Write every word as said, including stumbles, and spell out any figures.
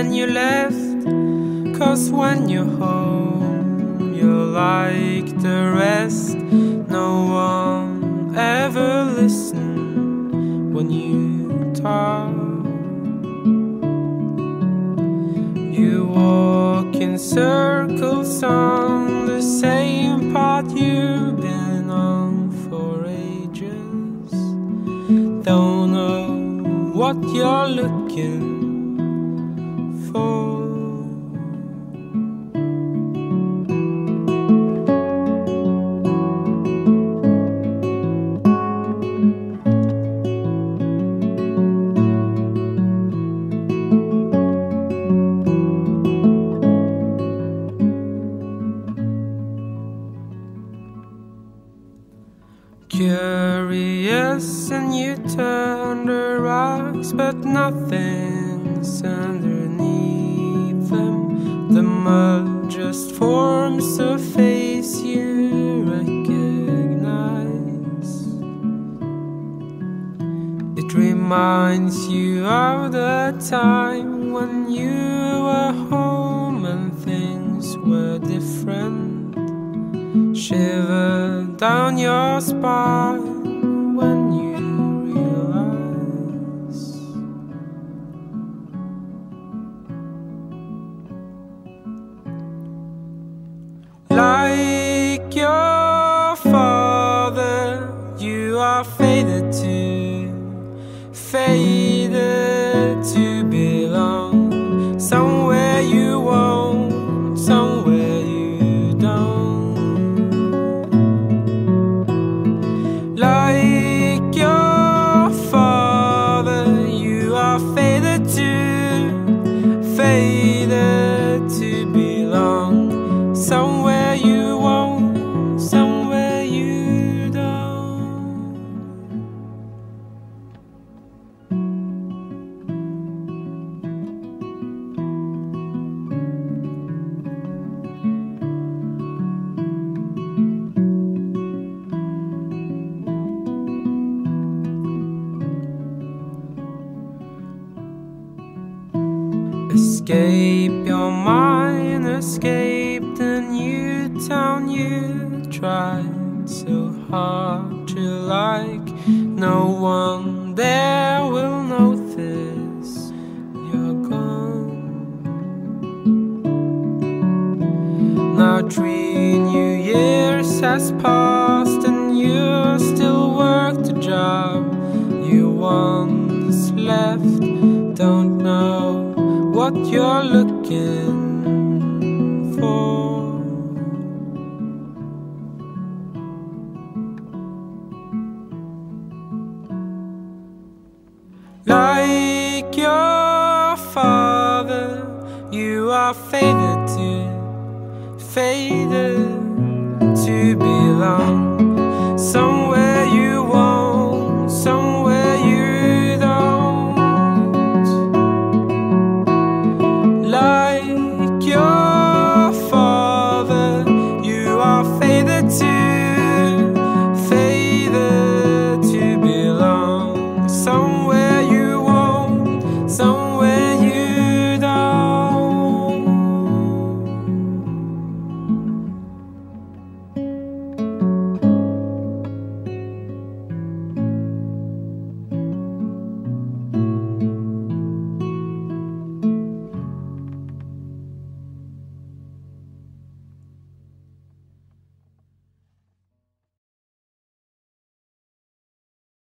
and you left. Cause when you're home, you're like the rest. No one ever listened when you talk. You walk in circles on the same path you've been on for ages. Don't know what you're looking for. Curious, and you turn the rocks, but nothing's underneath them. The mud just forms a face you recognize. It reminds you of the time when you were home and things were different. Shiver down your spine when you realize like your father, you are fated to, fated to belong somewhere you won't, somewhere you don't. Fated to belong somewhere you won't, somewhere you don't. Escape your mind, escape the new town you tried so hard to like. No one there will notice you're gone. Now three new years has passed and you still work the job you once left. Don't know what you're looking for. Like your father, you are fated to, fated